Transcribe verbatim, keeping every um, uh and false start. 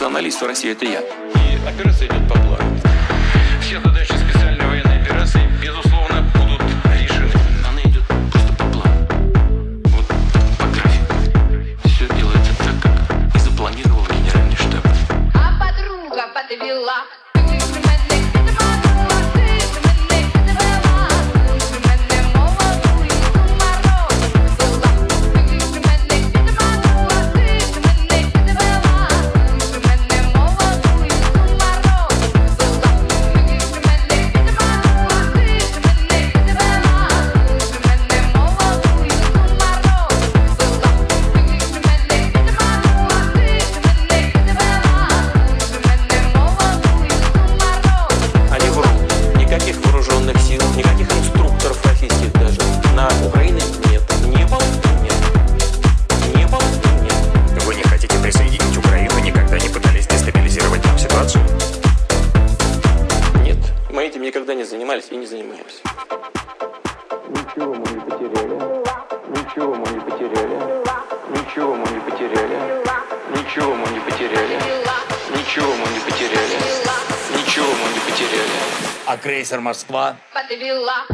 националист в России — это я. И операция идет по плану. Все задачи специальной военной операции, безусловно, будут решены. Она идет просто по плану. Вот по графику. Все делается так, как и запланировал генеральный штаб. А подруга подвела. Никогда не занимались и не занимаемся. Ничего мы не потеряли. Ничего мы не потеряли. Ничего мы не потеряли. Ничего мы не потеряли. Ничего мы не потеряли. Ничего мы не потеряли. А крейсер Москва подвела.